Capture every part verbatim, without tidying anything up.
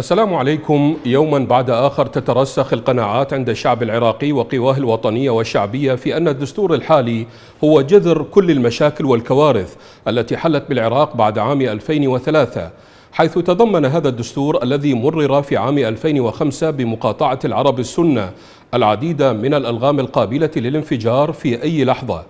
السلام عليكم. يوما بعد آخر تترسخ القناعات عند الشعب العراقي وقواه الوطنية والشعبية في أن الدستور الحالي هو جذر كل المشاكل والكوارث التي حلت بالعراق بعد عام ألفين وثلاثة، حيث تضمن هذا الدستور الذي مرر في عام ألفين وخمسة بمقاطعة العرب السنة العديد من الألغام القابلة للانفجار في أي لحظة،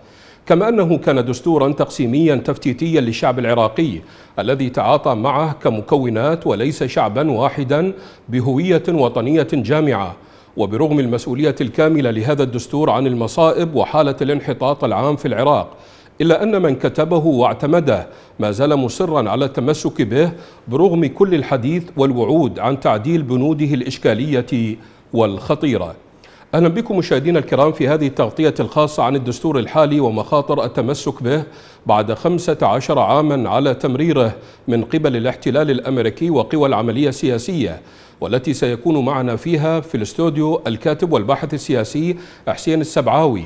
كما أنه كان دستورا تقسيميا تفتيتيا للشعب العراقي الذي تعاطى معه كمكونات وليس شعبا واحدا بهوية وطنية جامعة. وبرغم المسؤولية الكاملة لهذا الدستور عن المصائب وحالة الانحطاط العام في العراق، إلا أن من كتبه واعتمده ما زال مصرا على التمسك به برغم كل الحديث والوعود عن تعديل بنوده الإشكالية والخطيرة. أهلا بكم مشاهدينا الكرام في هذه التغطية الخاصة عن الدستور الحالي ومخاطر التمسك به بعد خمسة عشر عاما على تمريره من قبل الاحتلال الأمريكي وقوى العملية السياسية، والتي سيكون معنا فيها في الاستوديو الكاتب والباحث السياسي حسين السبعاوي،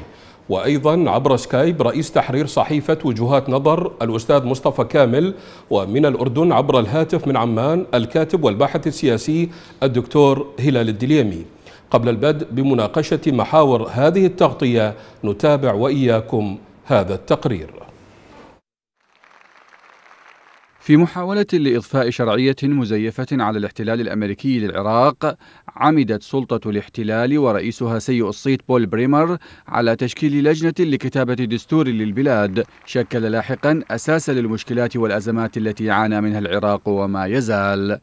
وأيضا عبر سكايب رئيس تحرير صحيفة وجهات نظر الأستاذ مصطفى كامل، ومن الأردن عبر الهاتف من عمان الكاتب والباحث السياسي الدكتور هلال الدليمي. قبل البدء بمناقشة محاور هذه التغطية نتابع وإياكم هذا التقرير. في محاولة لإضفاء شرعية مزيفة على الاحتلال الأمريكي للعراق، عمدت سلطة الاحتلال ورئيسها سيء الصيت بول بريمر على تشكيل لجنة لكتابة دستور للبلاد، شكل لاحقا أساس للمشكلات والأزمات التي عانى منها العراق وما يزال.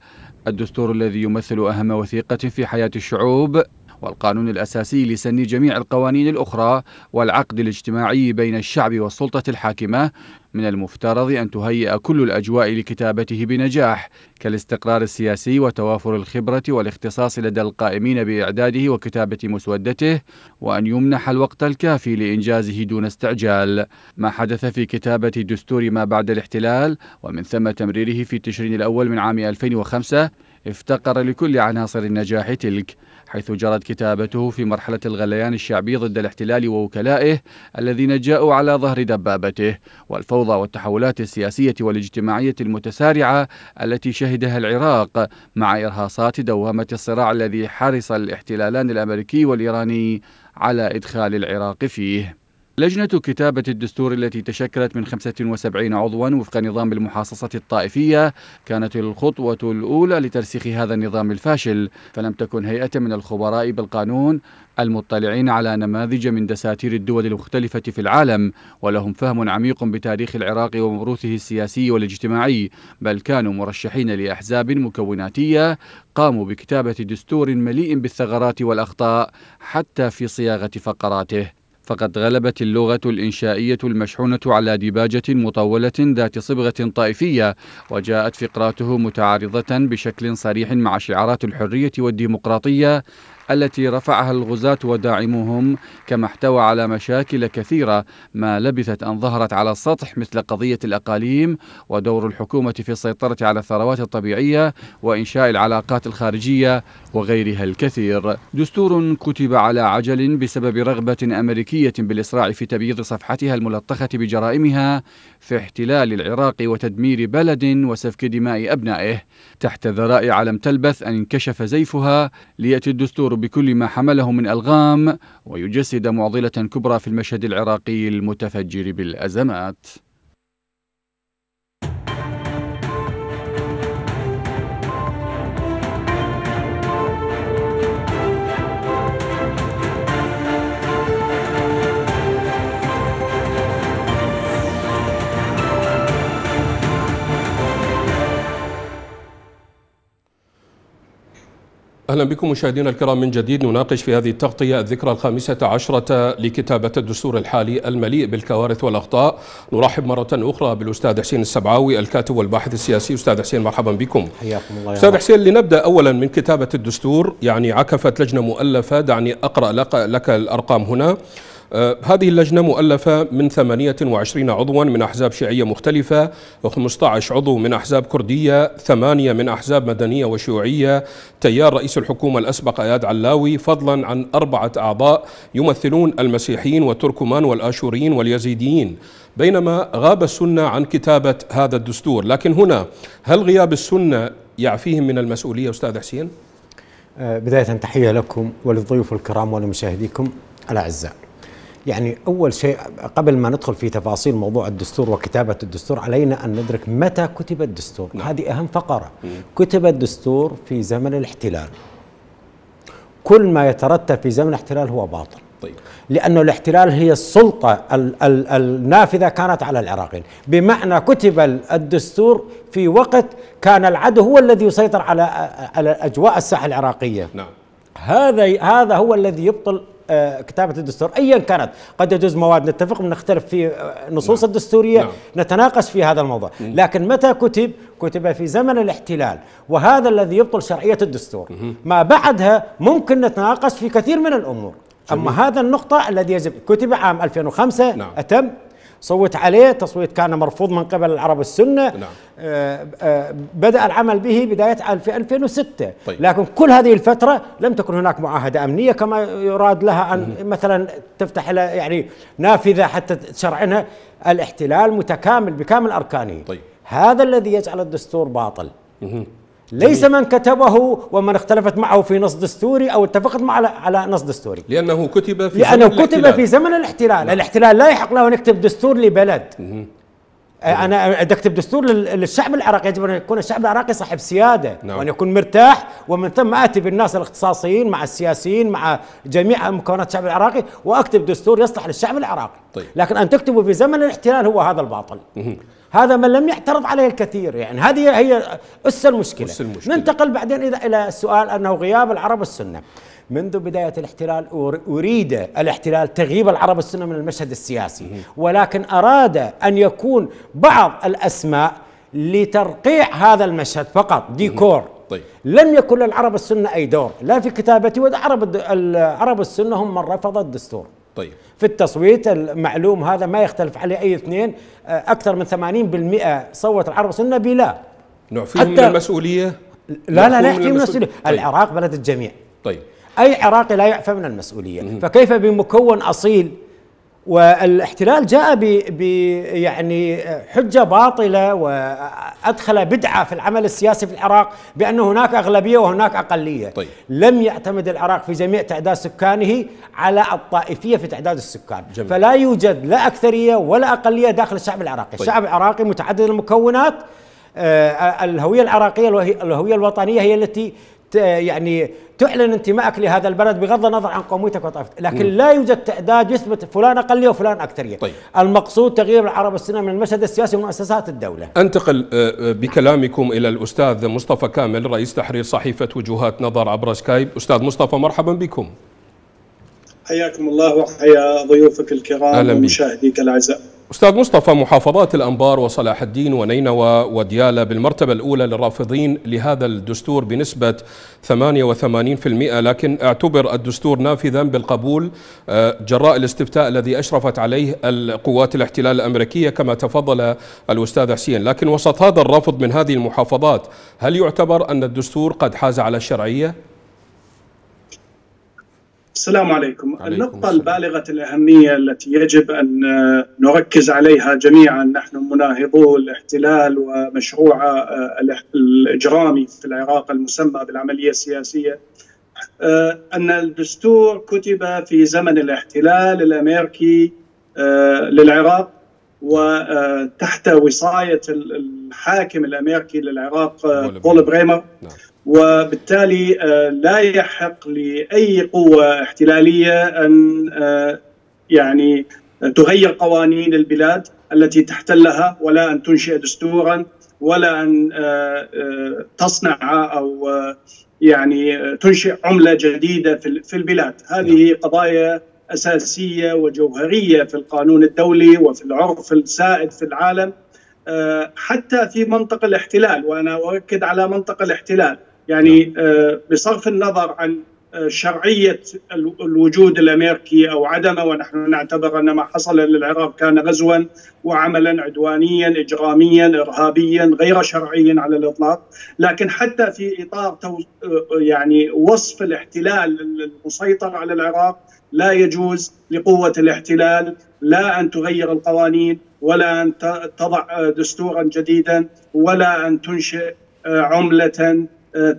الدستور الذي يمثل أهم وثيقة في حياة الشعوب والقانون الأساسي لسن جميع القوانين الأخرى، والعقد الاجتماعي بين الشعب والسلطة الحاكمة، من المفترض أن تهيئ كل الأجواء لكتابته بنجاح، كالاستقرار السياسي وتوافر الخبرة والاختصاص لدى القائمين بإعداده وكتابة مسودته، وأن يمنح الوقت الكافي لإنجازه دون استعجال. ما حدث في كتابة دستور ما بعد الاحتلال ومن ثم تمريره في تشرين الأول من عام ألفين وخمسة افتقر لكل عناصر النجاح تلك، حيث جرت كتابته في مرحلة الغليان الشعبي ضد الاحتلال ووكلائه الذين جاءوا على ظهر دبابته، والفوضى والتحولات السياسية والاجتماعية المتسارعة التي شهدها العراق، مع إرهاصات دوامة الصراع الذي حرص الاحتلالان الأمريكي والإيراني على إدخال العراق فيه. لجنة كتابة الدستور التي تشكلت من خمسة وسبعين عضوا وفق نظام المحاصصة الطائفية كانت الخطوة الأولى لترسيخ هذا النظام الفاشل، فلم تكن هيئة من الخبراء بالقانون المطلعين على نماذج من دساتير الدول المختلفة في العالم ولهم فهم عميق بتاريخ العراق وموروثه السياسي والاجتماعي، بل كانوا مرشحين لأحزاب مكوناتية قاموا بكتابة دستور مليء بالثغرات والأخطاء حتى في صياغة فقراته. فقد غلبت اللغة الإنشائية المشحونة على ديباجة مطولة ذات صبغة طائفية، وجاءت فقراته متعارضة بشكل صريح مع شعارات الحرية والديمقراطية التي رفعها الغزاة وداعموهم، كما احتوى على مشاكل كثيرة ما لبثت أن ظهرت على السطح، مثل قضية الأقاليم ودور الحكومة في السيطرة على الثروات الطبيعية وإنشاء العلاقات الخارجية وغيرها الكثير. دستور كتب على عجل بسبب رغبة أمريكية بالإسراع في تبييض صفحتها الملطخة بجرائمها في احتلال العراق وتدمير بلد وسفك دماء أبنائه، تحت ذرائع لم تلبث أن انكشف زيفها ليأتي الدستور بكل ما حمله من ألغام ويجسد معضلة كبرى في المشهد العراقي المتفجر بالأزمات. أهلا بكم مشاهدينا الكرام من جديد. نناقش في هذه التغطية الذكرى الخامسة عشرة لكتابة الدستور الحالي المليء بالكوارث والأخطاء. نرحب مرة أخرى بالأستاذ حسين السبعاوي الكاتب والباحث السياسي. أستاذ حسين مرحبا بكم. حياكم الله. أستاذ حسين، لنبدأ أولا من كتابة الدستور، يعني عكفت لجنة مؤلفة، دعني أقرأ لك الأرقام هنا. هذه اللجنة مؤلفة من ثمانية وعشرين عضوا من أحزاب شيعية مختلفة، وخمسة عشر عضو من أحزاب كردية، ثمانية من أحزاب مدنية وشيوعية، تيار رئيس الحكومة الأسبق أياد علاوي، فضلا عن أربعة أعضاء يمثلون المسيحيين والتركمان والآشوريين واليزيديين، بينما غاب السنة عن كتابة هذا الدستور. لكن هنا هل غياب السنة يعفيهم من المسؤولية أستاذ حسين؟ بداية تحية لكم وللضيوف الكرام ولمشاهديكم الأعزاء. يعني أول شيء قبل ما ندخل في تفاصيل موضوع الدستور وكتابة الدستور، علينا أن ندرك متى كتب الدستور. نعم. هذه أهم فقرة. مم. كتب الدستور في زمن الاحتلال. كل ما يترتب في زمن الاحتلال هو باطل. طيب. لأنه الاحتلال هي السلطة ال ال النافذة كانت على العراقيين، بمعنى كتب الدستور في وقت كان العدو هو الذي يسيطر على على أجواء الساحة العراقية. نعم. هذا هذا هو الذي يبطل كتابة الدستور أيا كانت. قد يجوز مواد نتفق ونختلف في نصوص. نعم. الدستورية. نعم. نتناقش في هذا الموضوع. مم. لكن متى كتب؟ كتب في زمن الاحتلال، وهذا الذي يبطل شرعية الدستور. مم. ما بعدها ممكن نتناقش في كثير من الأمور. جميل. أما هذا النقطة الذي يجب، كتب عام ألفين وخمسة. نعم. أتم صوت عليه، تصويت كان مرفوض من قبل العرب السنة. نعم. آآ آآ بدأ العمل به بداية ألفين وستة. طيب. لكن كل هذه الفترة لم تكن هناك معاهدة أمنية كما يراد لها أن مثلا تفتح يعني نافذة حتى تشرعنها. الاحتلال متكامل بكامل أركانه. طيب. هذا الذي يجعل الدستور باطل. مه. ليس من كتبه ومن اختلفت معه في نص دستوري أو اتفقت معه على نص دستوري، لأنه كتب في لأنه زمن كتب الاحتلال. في زمن الاحتلال. لا. الاحتلال لا يحق له أن يكتب دستور لبلد. مم. أنا أكتب دستور للشعب العراقي، يجب أن يكون الشعب العراقي صاحب سيادة. نعم. وأن يكون مرتاح، ومن ثم آتي بالناس الاختصاصيين مع السياسيين مع جميع مكونات الشعب العراقي وأكتب دستور يصلح للشعب العراقي. طيب. لكن أن تكتبه في زمن الاحتلال هو هذا الباطل. مه. هذا من لم يعترض عليه الكثير، يعني هذه هي أس المشكلة. أس المشكلة. ننتقل بعدين إذا إلى السؤال أنه غياب العرب السنة منذ بداية الاحتلال. أريد الاحتلال تغييب العرب السنة من المشهد السياسي، ولكن أراد أن يكون بعض الأسماء لترقيع هذا المشهد فقط، ديكور. طيب. لم يكن للعرب السنة أي دور لا في كتابته، والعرب العرب السنة هم من رفض الدستور. طيب. في التصويت المعلوم هذا ما يختلف عليه أي اثنين، أكثر من ثمانين بالمئة صوت العرب السنة بلا نعفيهم من المسؤولية. لا لا لا يحفي من المسؤولية. طيب. العراق بلد الجميع. طيب. أي عراقي لا يعفى من المسؤولية. مم. فكيف بمكون أصيل؟ والاحتلال جاء ب يعني حجة باطلة وأدخل بدعة في العمل السياسي في العراق بأن هناك أغلبية وهناك أقلية. طيب. لم يعتمد العراق في جميع تعداد سكانه على الطائفية في تعداد السكان. جميل. فلا يوجد لا أكثرية ولا أقلية داخل الشعب العراقي. طيب. الشعب العراقي متعدد المكونات. آه الهوية العراقية والهوية الوطنية هي التي يعني تعلن انتمائك لهذا البلد بغض النظر عن قوميتك وطائفتك، لكن مم. لا يوجد تعداد يثبت فلان أقلية وفلان أكثرية. طيب. المقصود تغيير العرب السنة من المشهد السياسي ومؤسسات الدولة. أنتقل بكلامكم إلى الأستاذ مصطفى كامل رئيس تحرير صحيفة وجهات نظر عبر سكايب. أستاذ مصطفى مرحبا بكم. حياكم الله وحيا ضيوفك الكرام ومشاهديك الأعزاء. أستاذ مصطفى، محافظات الأنبار وصلاح الدين ونينوى وديالى بالمرتبة الأولى للرافضين لهذا الدستور بنسبة ثمانية وثمانين بالمئة، لكن اعتبر الدستور نافذا بالقبول جراء الاستفتاء الذي أشرفت عليه القوات الاحتلال الأمريكية كما تفضل الأستاذ حسين. لكن وسط هذا الرفض من هذه المحافظات، هل يعتبر أن الدستور قد حاز على الشرعية؟ السلام عليكم. النقطة البالغة الأهمية التي يجب أن نركز عليها جميعا نحن مناهضو الاحتلال ومشروع الإجرامي في العراق المسمى بالعملية السياسية، أن الدستور كتب في زمن الاحتلال الأمريكي للعراق وتحت وصاية الحاكم الأمريكي للعراق بول بريمر. وبالتالي لا يحق لأي قوة احتلالية أن يعني تغير قوانين البلاد التي تحتلها، ولا أن تنشئ دستورا، ولا أن تصنع أو يعني تنشئ عملة جديدة في البلاد. هذه قضايا أساسية وجوهرية في القانون الدولي وفي العرف السائد في العالم، حتى في منطقة الاحتلال. وأنا أؤكد على منطقة الاحتلال، يعني بصرف النظر عن شرعية الوجود الأمريكي أو عدمه، ونحن نعتبر أن ما حصل للعراق كان غزوا وعملا عدوانيا إجراميا إرهابيا غير شرعي على الإطلاق. لكن حتى في إطار يعني وصف الاحتلال المسيطر على العراق، لا يجوز لقوة الاحتلال لا أن تغير القوانين، ولا أن تضع دستورا جديدا، ولا أن تنشئ عملة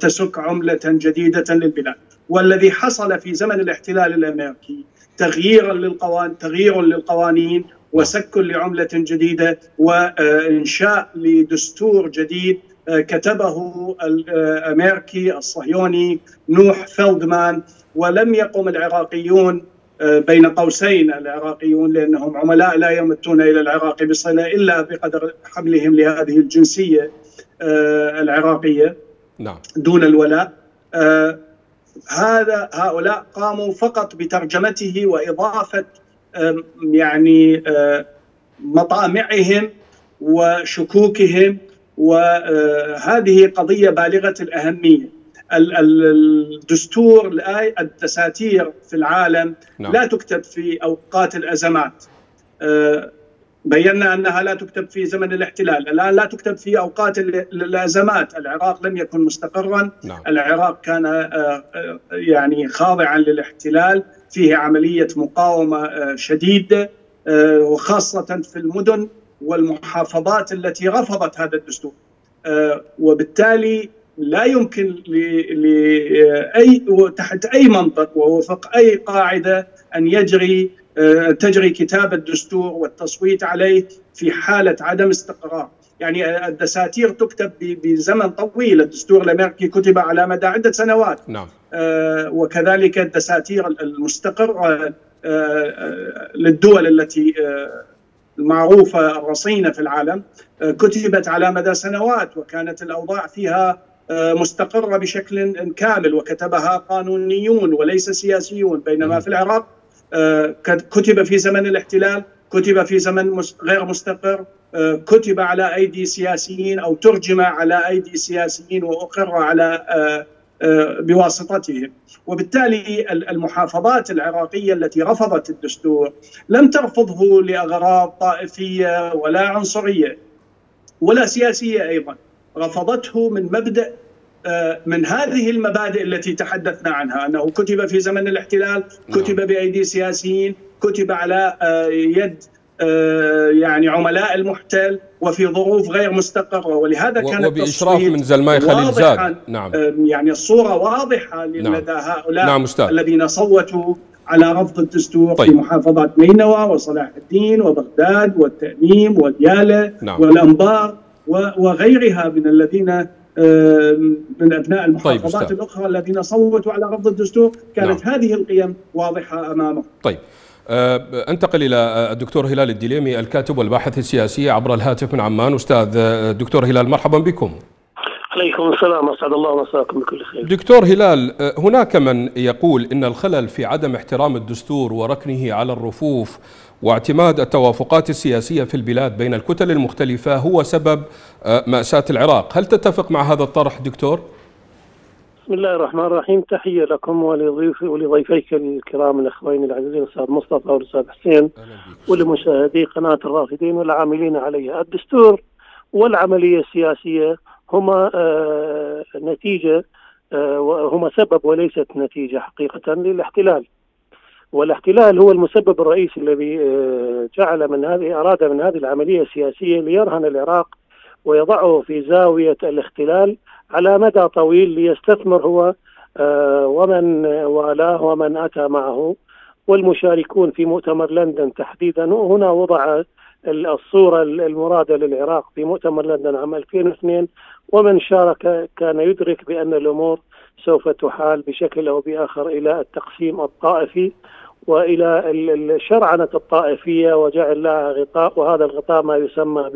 تسك عملة جديدة للبلاد. والذي حصل في زمن الاحتلال الأمريكي تغيير للقوانين تغيير للقوانين وسك لعملة جديدة وإنشاء لدستور جديد كتبه الأمريكي الصهيوني نوح فيلدمان، ولم يقم العراقيون بين قوسين العراقيون لأنهم عملاء لا يمتون إلى العراق بصلة إلا بقدر حملهم لهذه الجنسية العراقية دون الولاء. هذا هؤلاء قاموا فقط بترجمته وإضافة يعني مطامعهم وشكوكهم، وهذه قضية بالغة الأهمية. الدستور الآي الدساتير في العالم لا تكتب في أوقات الأزمات، بينا أنها لا تكتب في زمن الاحتلال، الآن لا تكتب في أوقات الأزمات. العراق لم يكن مستقرا، العراق كان يعني خاضعا للاحتلال، فيه عملية مقاومة شديدة وخاصة في المدن والمحافظات التي رفضت هذا الدستور، وبالتالي لا يمكن لأي تحت أي منطق ووفق أي قاعدة أن يجري تجري كتابة الدستور والتصويت عليه في حالة عدم استقرار. يعني الدساتير تكتب بزمن طويل، الدستور الأمريكي كتب على مدى عدة سنوات، وكذلك الدساتير المستقرة للدول التي المعروفة الرصينة في العالم كتبت على مدى سنوات وكانت الأوضاع فيها مستقرة بشكل كامل وكتبها قانونيون وليس سياسيون، بينما في العراق كتب في زمن الاحتلال، كتب في زمن غير مستقر، كتب على أيدي سياسيين أو ترجم على أيدي سياسيين وأقر على بواسطتهم. وبالتالي المحافظات العراقية التي رفضت الدستور لم ترفضه لأغراض طائفية ولا عنصرية ولا سياسية، أيضا رفضته من مبدأ من هذه المبادئ التي تحدثنا عنها، أنه كتب في زمن الاحتلال، كتب بأيدي سياسيين، كتب على يد يعني عملاء المحتل وفي ظروف غير مستقرة، ولهذا كان وبإشراف من زلماء خليل زاد. نعم. يعني الصورة واضحة لدى نعم. هؤلاء نعم الذين صوتوا على رفض الدستور. طيب. في محافظات نينوى وصلاح الدين وبغداد والتأميم وديالى نعم. والأنبار وغيرها من الذين من أبناء المحافظات طيب الأخرى الذين صوتوا على رفض الدستور، كانت نعم. هذه القيم واضحة أمامهم. طيب أنتقل إلى الدكتور هلال الدليمي الكاتب والباحث السياسي عبر الهاتف من عمان. أستاذ دكتور هلال مرحبا بكم. عليكم السلام، أسعد الله مساكم بكل خير. دكتور هلال، هناك من يقول إن الخلل في عدم احترام الدستور وركنه على الرفوف واعتماد التوافقات السياسية في البلاد بين الكتل المختلفة هو سبب مأساة العراق، هل تتفق مع هذا الطرح دكتور؟ بسم الله الرحمن الرحيم، تحية لكم ولضيف ولضيفيك الكرام الأخوين العزيزين الأستاذ مصطفى والأستاذ حسين ولمشاهدي قناة الرافدين والعاملين عليها. الدستور والعملية السياسية هما آه نتيجة آه وهما سبب وليست نتيجة حقيقة للاحتلال، والاحتلال هو المسبب الرئيسي الذي آه جعل من هذه أراد من هذه العملية السياسية ليرهن العراق ويضعه في زاوية الاختلال على مدى طويل ليستثمر هو ومن والاه ومن أتى معه. والمشاركون في مؤتمر لندن تحديدا، هنا وضع الصورة المرادة للعراق في مؤتمر لندن عام ألفين واثنين، ومن شارك كان يدرك بأن الأمور سوف تحال بشكل أو بآخر إلى التقسيم الطائفي وإلى الشرعنة الطائفية وجعل لها غطاء، وهذا الغطاء ما يسمى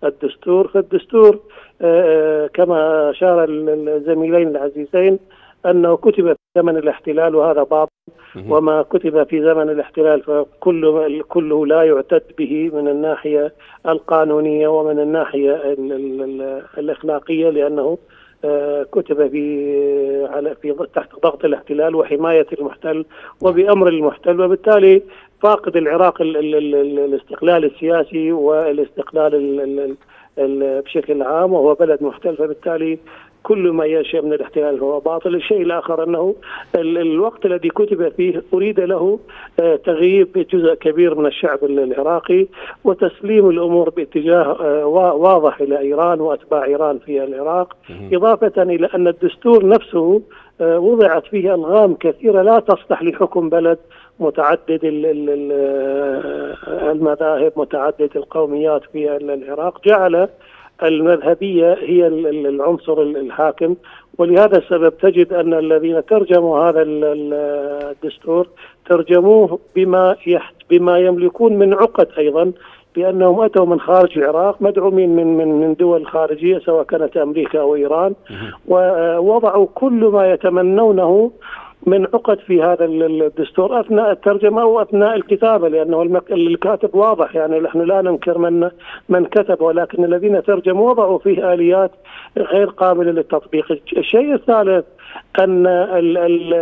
بالدستور. فالدستور كما أشار الزميلين العزيزين أنه كتب في زمن الاحتلال وهذا باطل، وما كتب في زمن الاحتلال فكله كله لا يعتد به من الناحية القانونية ومن الناحية الأخلاقية، لأنه كتب في على في تحت ضغط الاحتلال وحماية المحتل وبأمر المحتل، وبالتالي فاقد العراق الاستقلال السياسي والاستقلال بشكل عام، وهو بلد محتل. فبالتالي كل ما يشاء من الاحتلال هو باطل. الشيء الآخر أنه الوقت الذي كتب فيه أريد له تغييب جزء كبير من الشعب العراقي وتسليم الأمور باتجاه واضح إلى إيران وأتباع إيران في العراق، إضافة إلى أن الدستور نفسه وضعت فيه ألغام كثيرة لا تصلح لحكم بلد متعدد المذاهب متعدد القوميات في العراق. جعل المذهبية هي العنصر الحاكم، ولهذا السبب تجد أن الذين ترجموا هذا الدستور ترجموه بما يحت بما يملكون من عقد، أيضا بأنهم أتوا من خارج العراق مدعومين من من من دول خارجية سواء كانت أمريكا أو إيران، ووضعوا كل ما يتمنونه من عقد في هذا الدستور أثناء الترجمة وأثناء الكتابة، لأنه المك... الكاتب واضح، يعني نحن لا ننكر من من كتب، ولكن الذين ترجموا وضعوا فيه آليات غير قابلة للتطبيق. الشيء الثالث أن ال... ال...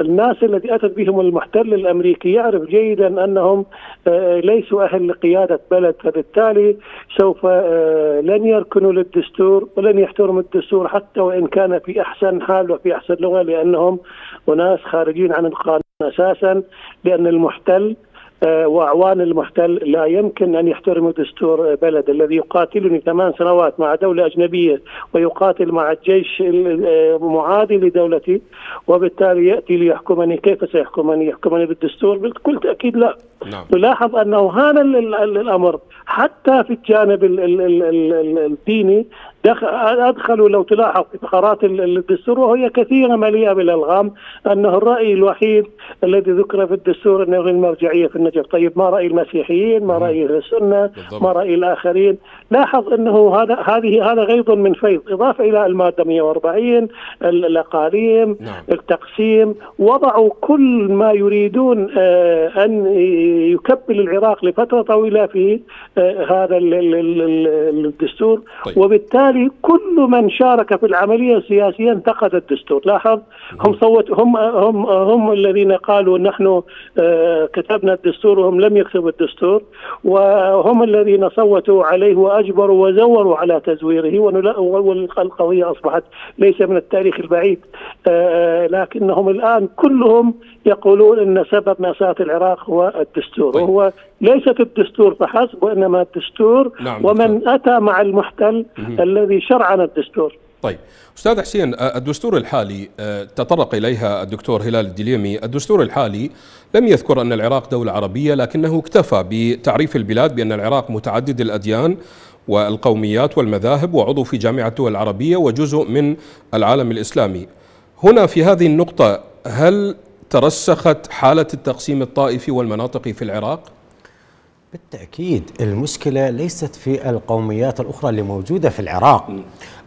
الناس التي أتت بهم المحتل الأمريكي يعرف جيدا أنهم ليسوا أهل لقيادة بلد، فبالتالي سوف لن يركنوا للدستور ولن يحترموا الدستور حتى وإن كان في أحسن حال وفي أحسن لغة، لأنهم وناس خارجين عن القانون أساسا، لأن المحتل وأعوان المحتل لا يمكن أن يحترموا دستور بلد الذي يقاتلني ثمان سنوات مع دولة أجنبية ويقاتل مع الجيش المعادي لدولتي، وبالتالي يأتي ليحكمني، كيف سيحكمني؟ يحكمني بالدستور؟ بكل تأكيد لا. نلاحظ أنه هذا الأمر حتى في الجانب الديني أدخلوا، لو تلاحظ في فقرات الدستور وهي كثيرة مليئة بالألغام، أنه الرأي الوحيد الذي ذكر في الدستور أنه المرجعية في النجف. طيب ما رأي المسيحيين؟ ما رأي السنة؟ ما رأي الآخرين؟ لاحظ أنه هذا هذه هذا غيظ من فيض، إضافة إلى المادة مئة وأربعين الأقاليم التقسيم، وضعوا كل ما يريدون أن يكبل العراق لفترة طويلة في هذا الدستور، وبالتالي كل من شارك في العملية السياسية انتقد الدستور. لاحظ هم صوتوا هم هم هم الذين قالوا نحن كتبنا الدستور وهم لم يكتبوا الدستور، وهم الذين صوتوا عليه وأجبروا وزوروا على تزويره، والقضية أصبحت ليس من التاريخ البعيد، لكنهم الآن كلهم يقولون أن سبب مأساة العراق هو الدستور. طيب. وهو ليس في الدستور فحسب وإنما الدستور. نعم. ومن أتى مع المحتل الذي شرعنا الدستور. طيب أستاذ حسين، الدستور الحالي تطرق إليها الدكتور هلال الدليمي، الدستور الحالي لم يذكر أن العراق دولة عربية، لكنه اكتفى بتعريف البلاد بأن العراق متعدد الأديان والقوميات والمذاهب وعضو في جامعة الدول العربية وجزء من العالم الإسلامي. هنا في هذه النقطة هل ترسخت حالة التقسيم الطائفي والمناطقي في العراق؟ بالتأكيد. المشكلة ليست في القوميات الأخرى اللي موجودة في العراق.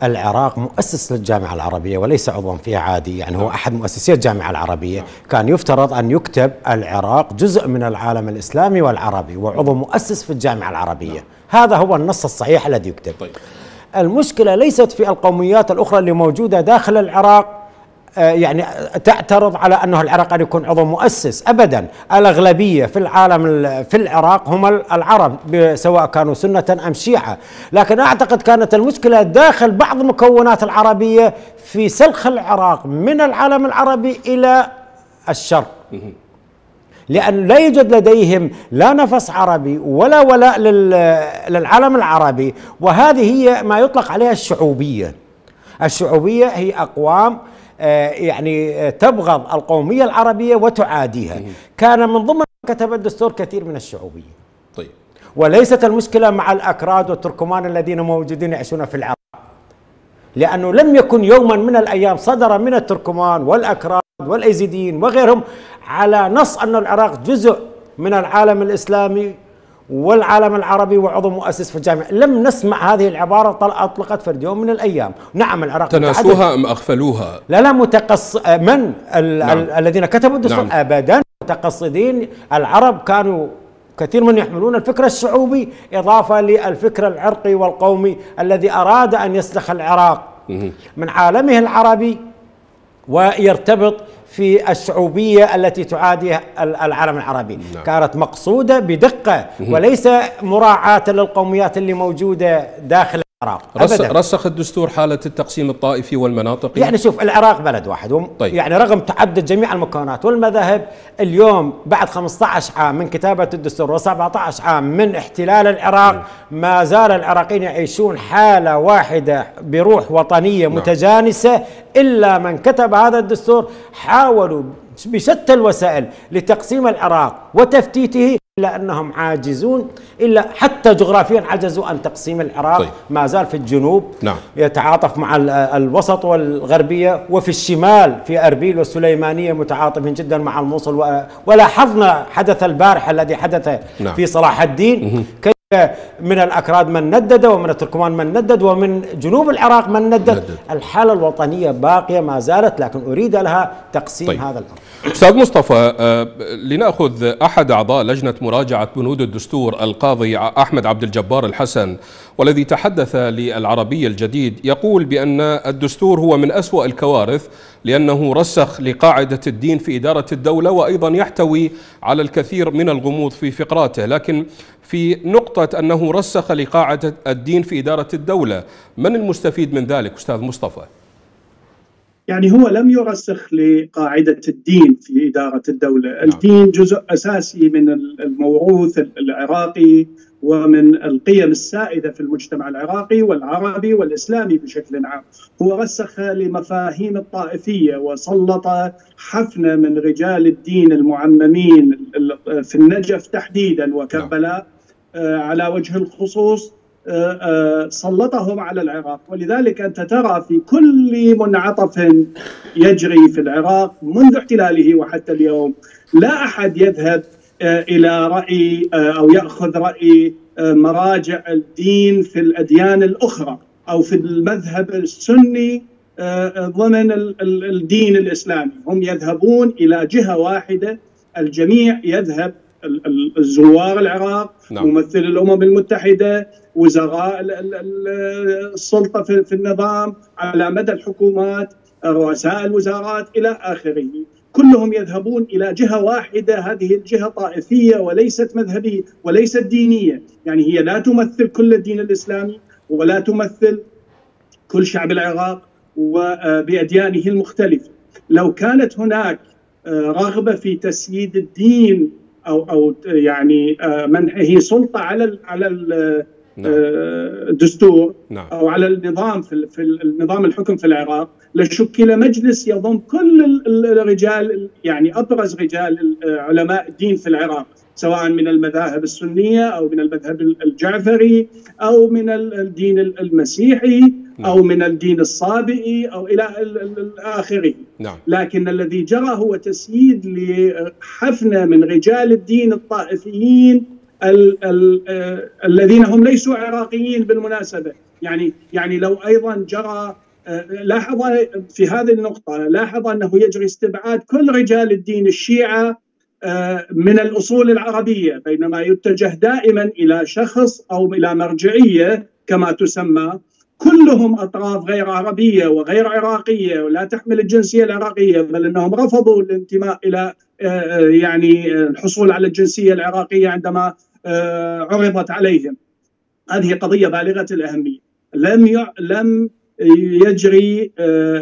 العراق مؤسس للجامعة العربية وليس عضوا فيها عادي، يعني هو أحد مؤسسي الجامعة العربية، كان يفترض أن يكتب العراق جزء من العالم الإسلامي والعربي وعضو مؤسس في الجامعة العربية، هذا هو النص الصحيح الذي يكتب. المشكلة ليست في القوميات الأخرى اللي موجودة داخل العراق، يعني تعترض على أنه العراق أن يكون عضو مؤسس أبدا. الأغلبية في العالم في العراق هم العرب سواء كانوا سنة أم شيعة، لكن أعتقد كانت المشكلة داخل بعض المكونات العربية في سلخ العراق من العالم العربي إلى الشرق، لأن لا يوجد لديهم لا نفس عربي ولا ولاء للعالم العربي، وهذه هي ما يطلق عليها الشعوبية. الشعوبية هي أقوام يعني تبغض القومية العربية وتعاديها. كان من ضمن كتب الدستور كثير من الشعوبية. طيب. وليست المشكلة مع الأكراد والتركمان الذين موجودين يعيشون في العراق، لأنه لم يكن يوما من الأيام صدر من التركمان والأكراد والأيزيديين وغيرهم على نص أن العراق جزء من العالم الإسلامي والعالم العربي وعضو مؤسس في الجامعة. لم نسمع هذه العبارة أطلقت في اليوم من الأيام. نعم العراق تناسوها أم أغفلوها؟ لا لا متقص من ال... نعم. ال... الذين كتبوا الدستور. نعم. أبدا متقصدين. العرب كانوا كثير من يحملون الفكر الشعوبي إضافة للفكر العرقي والقومي الذي أراد أن يسلخ العراق من عالمه العربي ويرتبط في الشعوبية التي تعاديها العالم العربي. نعم. كانت مقصودة بدقة وليس مراعاة للقوميات اللي موجودة داخل أبداً. رسخ الدستور حالة التقسيم الطائفي والمناطقي. يعني شوف العراق بلد واحد طيب. يعني رغم تعدد جميع المكونات والمذاهب، اليوم بعد خمسة عشر عام من كتابة الدستور وسبعة عشر عام من احتلال العراق م. ما زال العراقيين يعيشون حالة واحدة بروح وطنية متجانسة. نعم. إلا من كتب هذا الدستور حاولوا بشتى الوسائل لتقسيم العراق وتفتيته، إلا أنهم عاجزون، إلا حتى جغرافيا عجزوا عن تقسيم العراق. طيب. ما زال في الجنوب نعم. يتعاطف مع الوسط والغربية، وفي الشمال في أربيل والسليمانية متعاطفين جدا مع الموصل، ولاحظنا حدث البارحة الذي حدث نعم. في صلاح الدين، كيف من الأكراد من ندد، ومن التركمان من ندد، ومن جنوب العراق من ندد, ندد. الحالة الوطنية باقية ما زالت، لكن أريد لها تقسيم طيب. هذا الأمر. أستاذ مصطفى، لنأخذ أحد أعضاء لجنة مراجعة بنود الدستور القاضي أحمد عبد الجبار الحسن، والذي تحدث للعربي الجديد، يقول بأن الدستور هو من أسوأ الكوارث لأنه رسخ لقاعدة الدين في إدارة الدولة، وأيضا يحتوي على الكثير من الغموض في فقراته. لكن في نقطة أنه رسخ لقاعدة الدين في إدارة الدولة، من المستفيد من ذلك أستاذ مصطفى؟ يعني هو لم يرسخ لقاعدة الدين في إدارة الدولة. الدين جزء أساسي من الموروث العراقي ومن القيم السائدة في المجتمع العراقي والعربي والإسلامي بشكل عام. هو رسخ لمفاهيم الطائفية وسلط حفنة من رجال الدين المعممين في النجف تحديدا وكربلاء على وجه الخصوص، سلطهم على العراق. ولذلك أنت ترى في كل منعطف يجري في العراق منذ احتلاله وحتى اليوم لا أحد يذهب إلى رأي أو يأخذ رأي مراجع الدين في الأديان الأخرى أو في المذهب السني ضمن الدين الإسلامي. هم يذهبون إلى جهة واحدة، الجميع يذهب، الزوار العراق، نعم. ممثل الأمم المتحدة، وزراء السلطة في النظام على مدى الحكومات، رؤساء الوزارات إلى آخره، كلهم يذهبون إلى جهة واحدة. هذه الجهة طائفية وليست مذهبية وليست دينية، يعني هي لا تمثل كل الدين الإسلامي ولا تمثل كل شعب العراق وبأديانه المختلفة. لو كانت هناك رغبة في تسييد الدين أو أو يعني منحه سلطة على على الدستور أو على النظام في في النظام الحكم في العراق، لشكل مجلس يضم كل الرجال، يعني أبرز رجال علماء الدين في العراق، سواء من المذاهب السنية أو من المذهب الجعفري أو من الدين المسيحي أو من الدين الصابئي أو إلى آخره. نعم. لكن الذي جرى هو تسييد لحفنة من رجال الدين الطائفيين ال ال الذين هم ليسوا عراقيين بالمناسبة. يعني يعني لو أيضا جرى، لاحظ في هذه النقطة، لاحظ أنه يجري استبعاد كل رجال الدين الشيعة من الأصول العربية، بينما يتجه دائما إلى شخص أو إلى مرجعية كما تسمى، كلهم أطراف غير عربية وغير عراقية ولا تحمل الجنسية العراقية، بل أنهم رفضوا الانتماء إلى يعني الحصول على الجنسية العراقية عندما عرضت عليهم. هذه قضية بالغة الأهمية. لم لم يجري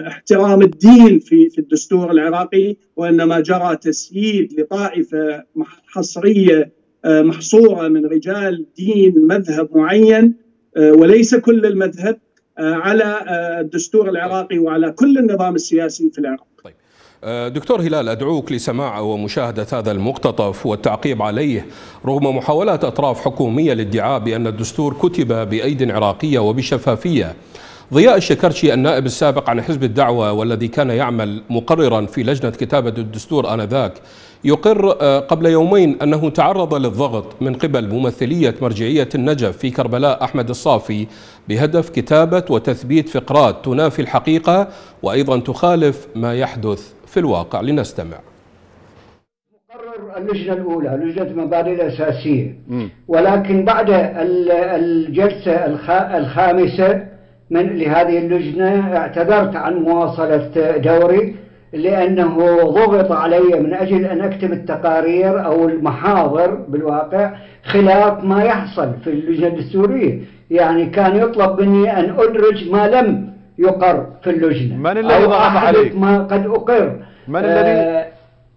احترام الدين في في الدستور العراقي، وإنما جرى تسييد لطائفة حصرية محصورة من رجال دين مذهب معين وليس كل المذهب على الدستور العراقي وعلى كل النظام السياسي في العراق. طيب. دكتور هلال، أدعوك لسماع ومشاهدة هذا المقتطف والتعقيب عليه. رغم محاولات أطراف حكومية للادعاء بأن الدستور كتب بأيد عراقية وبشفافية، ضياء الشكرشي النائب السابق عن حزب الدعوة والذي كان يعمل مقررا في لجنة كتابة الدستور آنذاك، يقر قبل يومين أنه تعرض للضغط من قبل ممثلية مرجعية النجف في كربلاء أحمد الصافي بهدف كتابة وتثبيت فقرات تنافي الحقيقة وأيضا تخالف ما يحدث في الواقع. لنستمع. مقرر اللجنة الأولى لجنة مبادئ الأساسية، ولكن بعد الجلسة الخامسة من لهذه اللجنة اعتذرت عن مواصلة دوري، لأنه ضغط علي من أجل أن أكتب التقارير أو المحاضر بالواقع خلاف ما يحصل في اللجنة الدستورية. يعني كان يطلب مني أن أدرج ما لم يقر في اللجنة. من الذي ضغط عليك؟ ما قد أقر. من الذي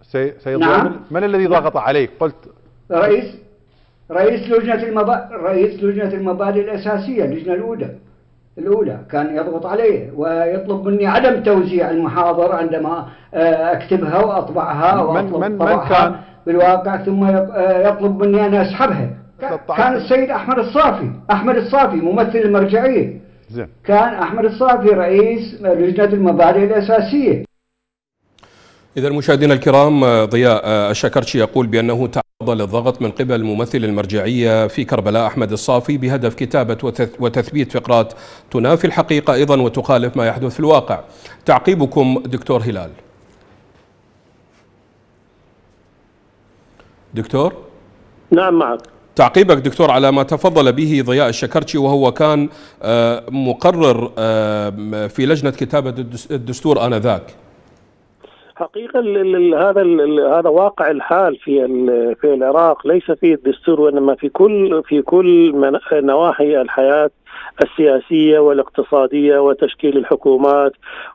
سي... سي... نعم؟ من الذي ضغط عليك؟ قلت رئيس رئيس لجنة المبا... رئيس لجنة المبادئ الأساسية، اللجنة الأولى الأولى كان يضغط عليه ويطلب مني عدم توزيع المحاضر عندما أكتبها وأطبعها وأطلب من من كان بالواقع، ثم يطلب مني أن أسحبها. كان السيد أحمد الصافي، أحمد الصافي ممثل المرجعية. زين. كان أحمد الصافي رئيس لجنة المبادئ الأساسية. إذا مشاهدينا الكرام، ضياء الشكرشي يقول بأنه تعرض للضغط من قبل ممثل المرجعية في كربلاء أحمد الصافي بهدف كتابة وتثبيت فقرات تنافي الحقيقة أيضا وتخالف ما يحدث في الواقع. تعقيبكم دكتور هلال. دكتور؟ نعم معك. تعقيبك دكتور على ما تفضل به ضياء الشكرشي، وهو كان مقرر في لجنة كتابة الدستور آنذاك. حقيقة هذا هذا واقع الحال في في العراق، ليس في الدستور وإنما في كل في كل نواحي الحياة السياسية والاقتصادية وتشكيل الحكومات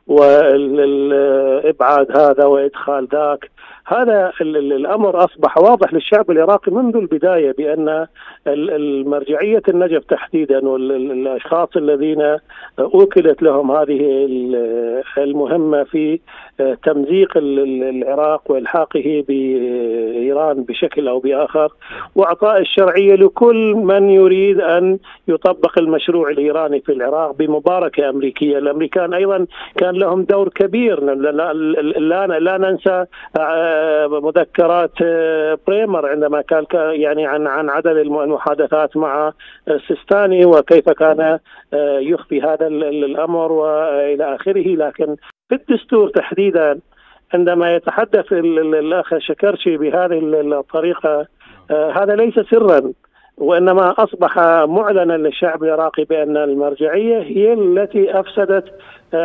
وإبعاد هذا وإدخال ذاك. هذا الأمر أصبح واضح للشعب العراقي منذ البداية بأن المرجعية النجف تحديدا والأشخاص الذين أوكلت لهم هذه المهمة في تمزيق العراق وإلحاقه بإيران بشكل أو بآخر وإعطاء الشرعية لكل من يريد أن يطبق المشروع الإيراني في العراق بمباركة أمريكية. الأمريكان أيضا كان لهم دور كبير، لا لا ننسى مذكرات بريمر عندما كان يعني عن عن عدد المحادثات مع السيستاني وكيف كان يخفي هذا الامر والى اخره. لكن في الدستور تحديدا عندما يتحدث الاخ الشكرشي بهذه الطريقه هذا ليس سرا، وإنما أصبح معلنا للشعب العراقي بأن المرجعية هي التي أفسدت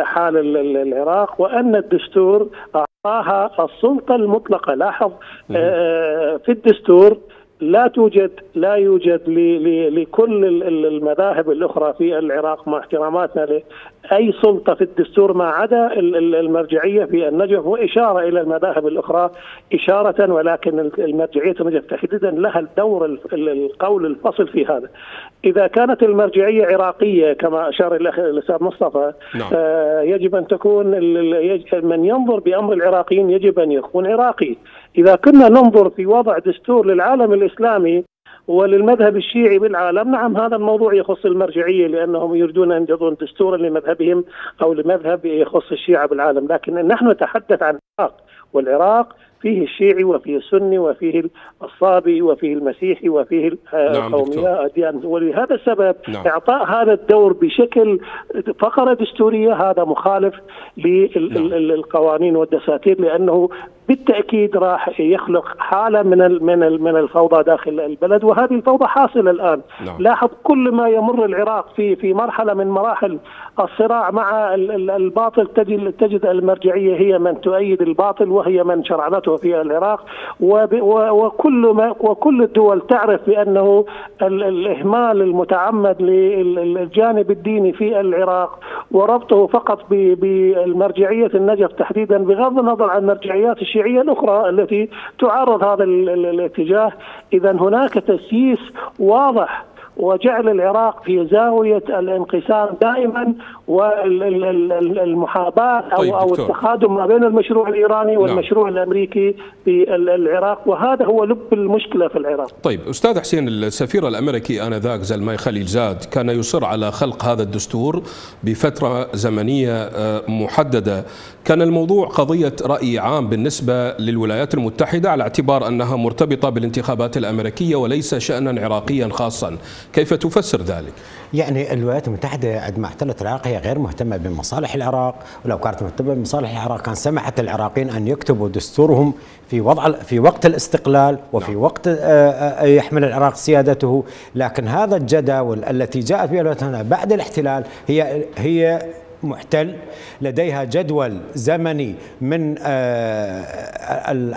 حال العراق وأن الدستور أعطاها السلطة المطلقة. لاحظ في الدستور لا توجد لا يوجد لكل المذاهب الأخرى في العراق، مع احتراماتنا لأي سلطة في الدستور ما عدا المرجعية في النجف وإشارة إلى المذاهب الأخرى إشارة، ولكن المرجعية النجف تحديدا لها الدور القول الفصل في هذا. إذا كانت المرجعية عراقية كما أشار الأخ الأستاذ مصطفى، يجب أن تكون من ينظر بأمر العراقيين يجب أن يكون عراقي. إذا كنا ننظر في وضع دستور للعالم الإسلامي وللمذهب الشيعي بالعالم، نعم هذا الموضوع يخص المرجعية لأنهم يريدون أن يضعون دستورا لمذهبهم أو لمذهب يخص الشيعة بالعالم، لكن نحن نتحدث عن العراق، والعراق فيه الشيعي وفيه السني وفيه الصابي وفيه المسيحي وفيه القومية أديان، ولهذا السبب نعم. إعطاء هذا الدور بشكل فقرة دستورية هذا مخالف للقوانين والدساتير، لأنه بالتأكيد راح يخلق حالة من من من الفوضى داخل البلد، وهذه الفوضى حاصلة الآن. نعم. لاحظ كل ما يمر العراق في في مرحلة من مراحل الصراع مع الباطل تجد تجد المرجعية هي من تؤيد الباطل وهي من شرعنته في العراق، وكل ما وكل الدول تعرف بأنه الإهمال المتعمد للجانب الديني في العراق وربطه فقط بالمرجعية النجف تحديدا بغض النظر عن المرجعيات الشيعية الأخرى التي تعارض هذا الاتجاه. إذا هناك تسييس واضح وجعل العراق في زاوية الانقسام دائما والمحاباة أو, طيب أو التخادم ما بين المشروع الإيراني والمشروع نعم. الأمريكي في العراق، وهذا هو لب المشكلة في العراق. طيب أستاذ حسين، السفير الأمريكي آنذاك زلماي خليل زاد كان يصر على خلق هذا الدستور بفترة زمنية محددة. كان الموضوع قضية رأي عام بالنسبة للولايات المتحدة على اعتبار أنها مرتبطة بالانتخابات الأمريكية وليس شأنا عراقيا خاصا. كيف تفسر ذلك؟ يعني الولايات المتحدة عندما احتلت العراق هي غير مهتمة بمصالح العراق، ولو كانت مهتمة بمصالح العراق كان سمحت العراقيين أن يكتبوا دستورهم في وضع في وقت الاستقلال وفي وقت يحمل العراق سيادته. لكن هذا الجدول التي جاءت بها الولايات المتحدة بعد الاحتلال هي هي محتل، لديها جدول زمني من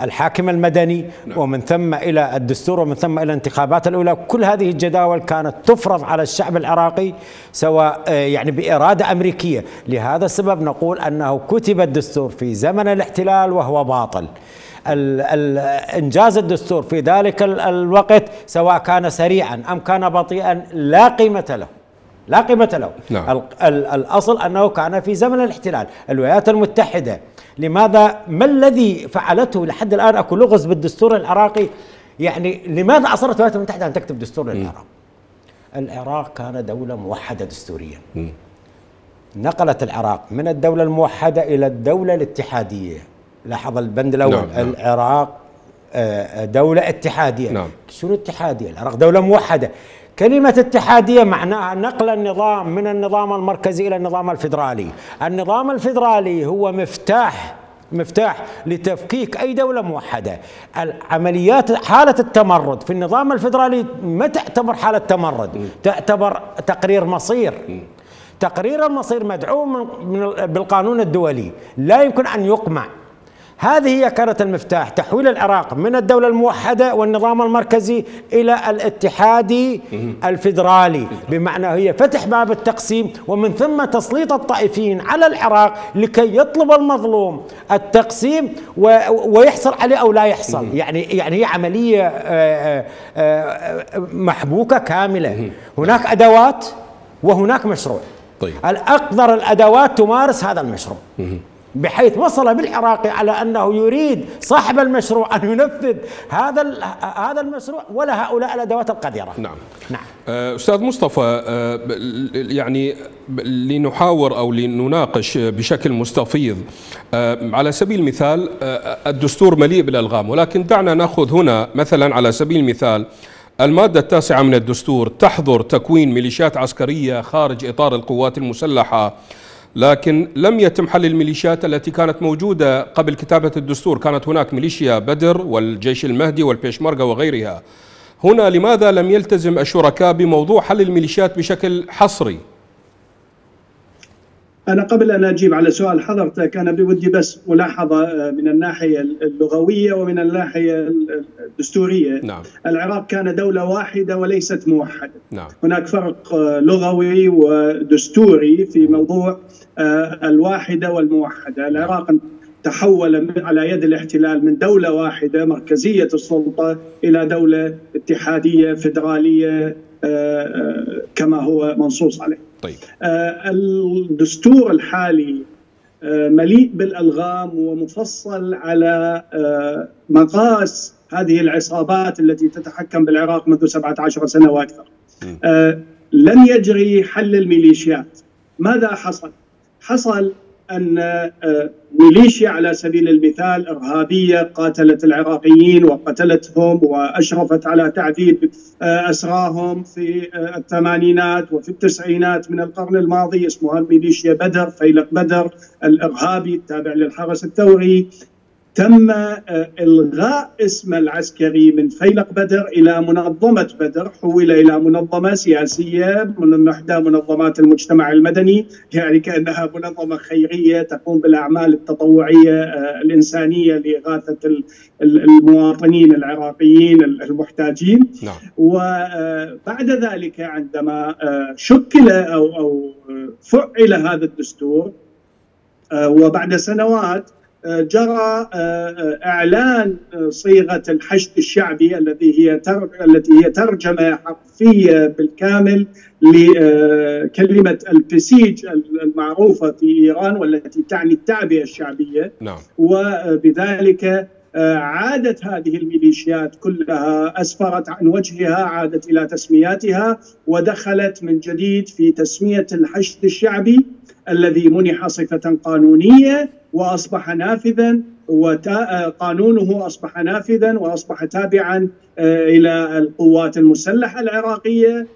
الحاكم المدني ومن ثم إلى الدستور ومن ثم إلى الانتخابات الأولى. كل هذه الجداول كانت تفرض على الشعب العراقي سواء يعني بإرادة أمريكية. لهذا السبب نقول أنه كتب الدستور في زمن الاحتلال وهو باطل. إنجاز الدستور في ذلك الوقت سواء كان سريعا أم كان بطيئا لا قيمة له، لا قيمة له. نعم. الأصل أنه كان في زمن الاحتلال. الولايات المتحدة لماذا، ما الذي فعلته لحد الآن؟ أكو لغز بالدستور العراقي. يعني لماذا أصرت الولايات المتحدة أن تكتب دستور للعراق؟ العراق كان دولة موحدة دستوريا. م. نقلت العراق من الدولة الموحدة إلى الدولة الاتحادية. لاحظ البند الأول. نعم. العراق دولة اتحادية. نعم. شنو اتحادية؟ العراق دولة موحدة. كلمة اتحادية معناها نقل النظام من النظام المركزي إلى النظام الفيدرالي. النظام الفيدرالي هو مفتاح مفتاح لتفكيك أي دولة موحدة. العمليات، حالة التمرد في النظام الفيدرالي ما تعتبر حالة تمرد، م. تعتبر تقرير مصير. م. تقرير المصير مدعوم بالقانون الدولي، لا يمكن أن يقمع. هذه هي كانت المفتاح، تحويل العراق من الدولة الموحدة والنظام المركزي إلى الاتحادي الفيدرالي، بمعنى هي فتح باب التقسيم ومن ثم تسليط الطائفيين على العراق لكي يطلب المظلوم التقسيم ويحصل عليه أو لا يحصل. يعني يعني هي عملية محبوكة كاملة. هناك أدوات وهناك مشروع. طيب. الأقدر الأدوات تمارس هذا المشروع، بحيث وصل بالعراقي على أنه يريد صاحب المشروع أن ينفذ هذا هذا المشروع ولا هؤلاء الأدوات القذرة. نعم. نعم. أستاذ مصطفى، يعني لنحاور أو لنناقش بشكل مستفيض، على سبيل المثال الدستور مليء بالألغام، ولكن دعنا نأخذ هنا مثلا على سبيل المثال المادة التاسعة من الدستور تحظر تكوين ميليشيات عسكرية خارج إطار القوات المسلحة، لكن لم يتم حل الميليشيات التي كانت موجودة قبل كتابة الدستور. كانت هناك ميليشيا بدر والجيش المهدي والبيشمركة وغيرها. هنا لماذا لم يلتزم الشركاء بموضوع حل الميليشيات بشكل حصري؟ أنا قبل أن أجيب على سؤال حضرتك أنا بودي بس ملاحظة من الناحية اللغوية ومن الناحية الدستورية. نعم. العراق كان دولة واحدة وليست موحدة. نعم. هناك فرق لغوي ودستوري في موضوع الواحدة والموحدة. العراق تحول على يد الاحتلال من دولة واحدة مركزية السلطة إلى دولة اتحادية فيدرالية كما هو منصوص عليه. طيب. الدستور الحالي مليء بالألغام ومفصل على مقاس هذه العصابات التي تتحكم بالعراق منذ سبعة عشر سنة وأكثر. لم يجري حل الميليشيات. ماذا حصل؟ حصل أن ميليشيا على سبيل المثال إرهابية قاتلت العراقيين وقتلتهم وأشرفت على تعذيب أسراهم في الثمانينات وفي التسعينات من القرن الماضي، اسمها ميليشيا بدر، فيلق بدر الإرهابي التابع للحرس الثوري. تم إلغاء اسم العسكري من فيلق بدر إلى منظمة بدر، حول إلى منظمة سياسية من إحدى منظمات المجتمع المدني، يعني كأنها منظمة خيرية تقوم بالأعمال التطوعية الإنسانية لإغاثة المواطنين العراقيين المحتاجين. نعم. وبعد ذلك عندما شكل أو أو فعل هذا الدستور وبعد سنوات جرى إعلان صيغة الحشد الشعبي التي هي التي هي ترجمة حرفية بالكامل لكلمة البسيج المعروفة في إيران والتي تعني التعبئة الشعبية. نعم. وبذلك عادت هذه الميليشيات كلها، أسفرت عن وجهها، عادت إلى تسمياتها ودخلت من جديد في تسمية الحشد الشعبي الذي منح صفة قانونية وأصبح نافذا، وقانونه أصبح نافذا وأصبح تابعا إلى القوات المسلحة العراقية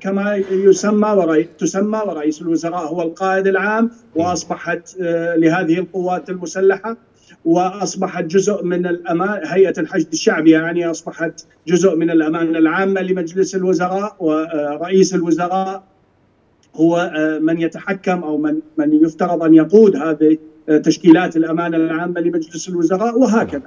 كما يسمى، ورئيس تسمى ورئيس الوزراء هو القائد العام، وأصبحت لهذه القوات المسلحة، وأصبحت جزء من الأمان هيئة الحشد الشعبي، يعني أصبحت جزء من الأمانة العامة لمجلس الوزراء ورئيس الوزراء هو من يتحكم أو من من يفترض أن يقود هذه تشكيلات الأمانة العامة لمجلس الوزراء وهكذا.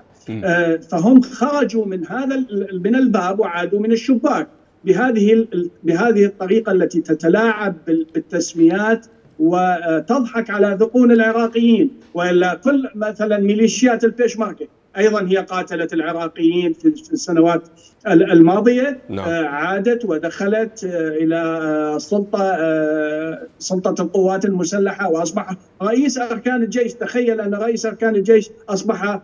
فهم خرجوا من هذا من الباب وعادوا من الشباك بهذه بهذه الطريقة التي تتلاعب بالتسميات وتضحك على ذقون العراقيين، وإلا كل مثلا ميليشيات البيشمركة أيضا هي قاتلت العراقيين في السنوات الماضية. نعم. عادت ودخلت إلى سلطة سلطة القوات المسلحة وأصبح رئيس أركان الجيش، تخيل أن رئيس أركان الجيش أصبح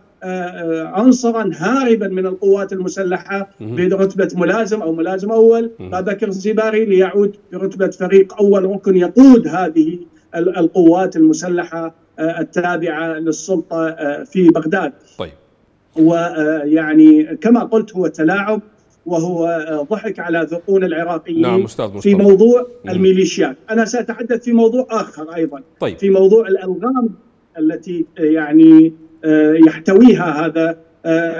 عنصرا هاربا من القوات المسلحة برتبة ملازم أو ملازم أول. بكر الزباري ليعود برتبة فريق أول ركن يقود هذه القوات المسلحة التابعة للسلطة في بغداد. طيب. ويعني كما قلت هو تلاعب وهو ضحك على ذقون العراقيين. نعم في موضوع الميليشيات. أنا سأتحدث في موضوع آخر أيضا. طيب. في موضوع الألغام التي يعني يحتويها هذا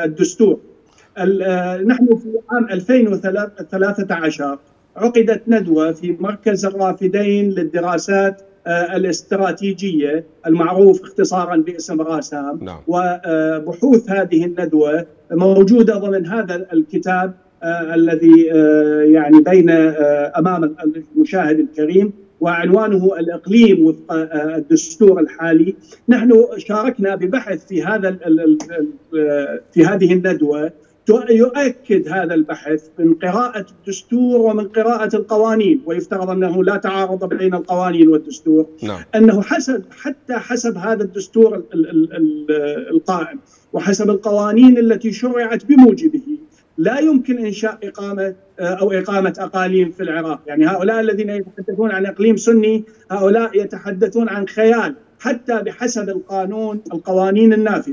الدستور. نحن في عام ألفين وثلاثة عشر عقدت ندوة في مركز الرافدين للدراسات الاستراتيجية المعروف اختصارا باسم راسام. نعم. وبحوث هذه الندوة موجودة ضمن هذا الكتاب الذي يعني بين أمام المشاهد الكريم وعنوانه الإقليم وفق الدستور الحالي. نحن شاركنا ببحث في هذا في هذه الندوة يؤكد هذا البحث من قراءة الدستور ومن قراءة القوانين، ويفترض أنه لا تعارض بين القوانين والدستور. نعم. أنه حسب حتى حسب هذا الدستور القائم وحسب القوانين التي شرعت بموجبه لا يمكن إنشاء إقامة أو إقامة أقاليم في العراق. يعني هؤلاء الذين يتحدثون عن إقليم سني هؤلاء يتحدثون عن خيال حتى بحسب القانون القوانين النافذ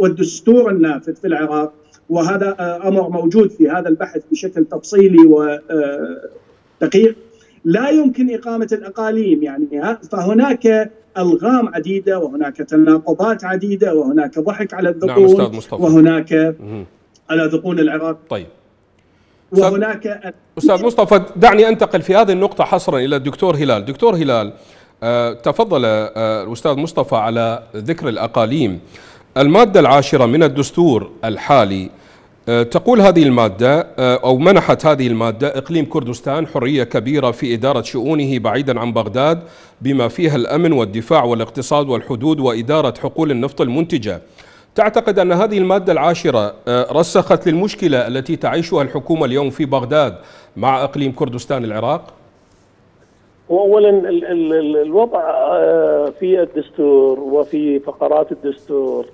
والدستور النافذ في العراق. وهذا أمر موجود في هذا البحث بشكل تفصيلي ودقيق. لا يمكن إقامة الأقاليم، يعني فهناك ألغام عديدة وهناك تناقضات عديدة وهناك ضحك على الذقون. نعم وهناك على ذقون العراق. طيب وهناك أستاذ مصطفى، دعني أنتقل في هذه النقطة حصرا إلى الدكتور هلال. دكتور هلال، تفضل الأستاذ مصطفى على ذكر الأقاليم. المادة العاشرة من الدستور الحالي تقول هذه المادة أو منحت هذه المادة إقليم كردستان حرية كبيرة في إدارة شؤونه بعيدا عن بغداد بما فيها الأمن والدفاع والاقتصاد والحدود وإدارة حقول النفط المنتجة. تعتقد أن هذه المادة العاشرة رسخت للمشكلة التي تعيشها الحكومة اليوم في بغداد مع إقليم كردستان العراق؟ وأولا الوضع في الدستور وفي فقرات الدستور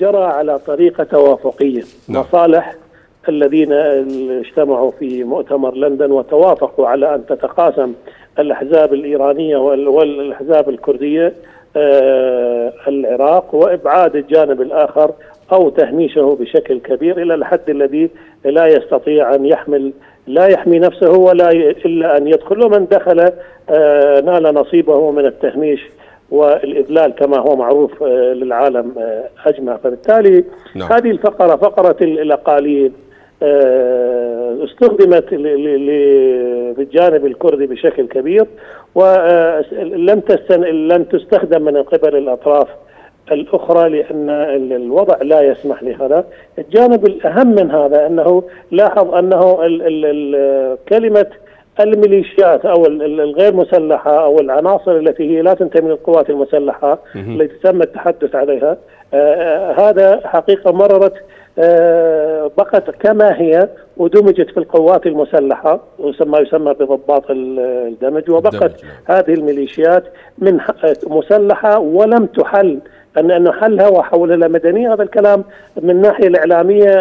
جرى على طريقة توافقية. نعم. مصالح الذين اجتمعوا في مؤتمر لندن وتوافقوا على أن تتقاسم الأحزاب الإيرانية والأحزاب الكردية العراق وإبعاد الجانب الآخر أو تهميشه بشكل كبير إلى الحد الذي لا يستطيع أن يحمل لا يحمي نفسه ولا إلا أن يدخل، ومن دخل نال نصيبه من التهميش والإذلال كما هو معروف للعالم أجمع. فبالتالي no. هذه الفقرة فقرة الأقاليم استخدمت للجانب الكردي بشكل كبير ولم لم تستخدم من قبل الأطراف الأخرى لأن الوضع لا يسمح لهذا. الجانب الأهم من هذا أنه لاحظ أنه ال ال ال كلمة الميليشيات أو الغير مسلحة أو العناصر التي هي لا تنتمي للقوات المسلحة التي تم التحدث عليها هذا حقيقة مررت بقت كما هي ودمجت في القوات المسلحة وما يسمى بضباط الدمج وبقت هذه الميليشيات من مسلحة ولم تحل أن حلها وحولها مدنية. هذا الكلام من الناحية الإعلامية،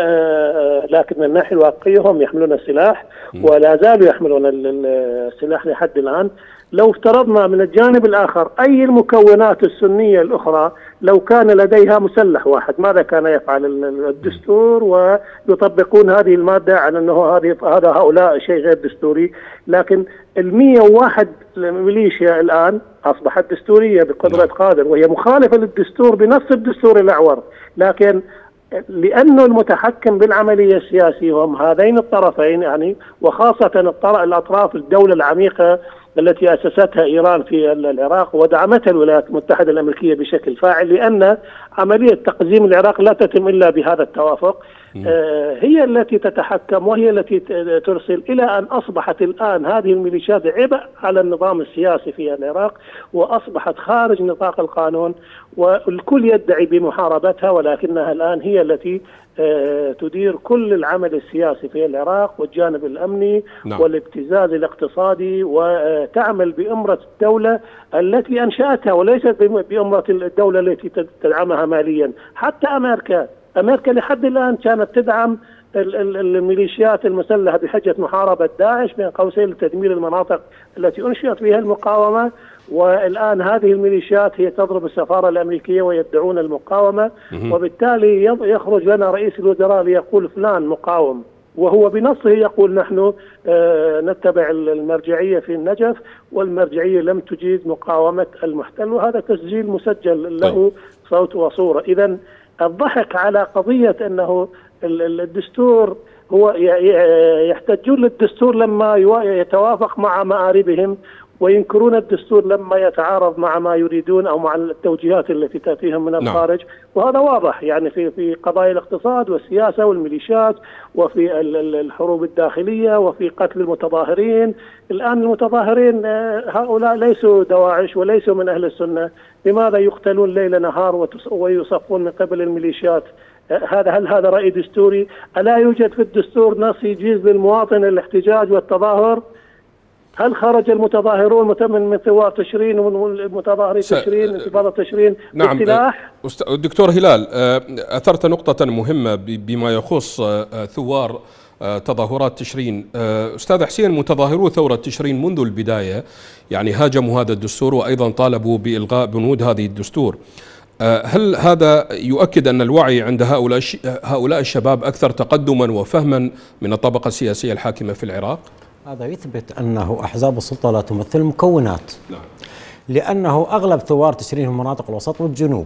لكن من الناحية الواقعية هم يحملون السلاح ولا زالوا يحملون السلاح لحد الآن. لو افترضنا من الجانب الآخر أي المكونات السنية الأخرى لو كان لديها مسلح واحد ماذا كان يفعل الدستور؟ ويطبقون هذه المادة على أنه هذه هذا هؤلاء شيء غير دستوري، لكن المية وواحد ميليشيا الآن أصبحت دستورية بقدرة قادر وهي مخالفة للدستور بنص الدستور الأعور، لكن لأنه المتحكم بالعملية السياسية هم هذين الطرفين يعني وخاصة الأطراف الدولة العميقة التي أسستها إيران في العراق ودعمتها الولايات المتحدة الأمريكية بشكل فاعل، لأن عملية تقزيم العراق لا تتم إلا بهذا التوافق. هي التي تتحكم وهي التي ترسل، إلى أن أصبحت الآن هذه الميليشيات عبء على النظام السياسي في العراق وأصبحت خارج نطاق القانون، والكل يدعي بمحاربتها، ولكنها الآن هي التي تدير كل العمل السياسي في العراق والجانب الأمني نعم. والابتزاز الاقتصادي، وتعمل بأمرة الدولة التي أنشأتها وليست بأمرة الدولة التي تدعمها ماليا. حتى أمريكا أمريكا لحد الآن كانت تدعم الميليشيات المسلحة بحجة محاربة داعش بين قوسين لتدمير المناطق التي أنشئت فيها المقاومة، والآن هذه الميليشيات هي تضرب السفارة الأمريكية ويدعون المقاومة، وبالتالي يخرج لنا رئيس الوزراء ليقول فلان مقاوم، وهو بنصه يقول نحن نتبع المرجعية في النجف، والمرجعية لم تجيز مقاومة المحتل، وهذا تسجيل مسجل له صوت وصورة. إذن الضحك على قضية أنه الدستور هو يحتجون للدستور لما يتوافق مع مآربهم، وينكرون الدستور لما يتعارض مع ما يريدون أو مع التوجيهات التي تأتيهم من الخارج، وهذا واضح يعني في في قضايا الاقتصاد والسياسة والميليشيات وفي الحروب الداخلية وفي قتل المتظاهرين. الآن المتظاهرين هؤلاء ليسوا دواعش وليسوا من أهل السنة، لماذا يقتلون ليل نهار ويصفون من قبل الميليشيات؟ هذا هل هذا رأي دستوري؟ ألا يوجد في الدستور نص يجيز للمواطن الاحتجاج والتظاهر؟ هل خرج المتظاهرون من ثوار تشرين ومن متظاهري تشرين انتفاضة تشرين نعم بالسلاح؟ دكتور هلال، أثرت نقطة مهمة بما يخص ثوار تظاهرات تشرين. أستاذ حسين، متظاهرو ثورة تشرين منذ البداية يعني هاجموا هذا الدستور، وأيضا طالبوا بإلغاء بنود هذه الدستور. هل هذا يؤكد أن الوعي عند هؤلاء هؤلاء الشباب أكثر تقدما وفهما من الطبقة السياسية الحاكمة في العراق؟ هذا يثبت أنه أحزاب السلطة لا تمثل المكونات، لأنه أغلب ثوار تشرين هم مناطق الوسط والجنوب،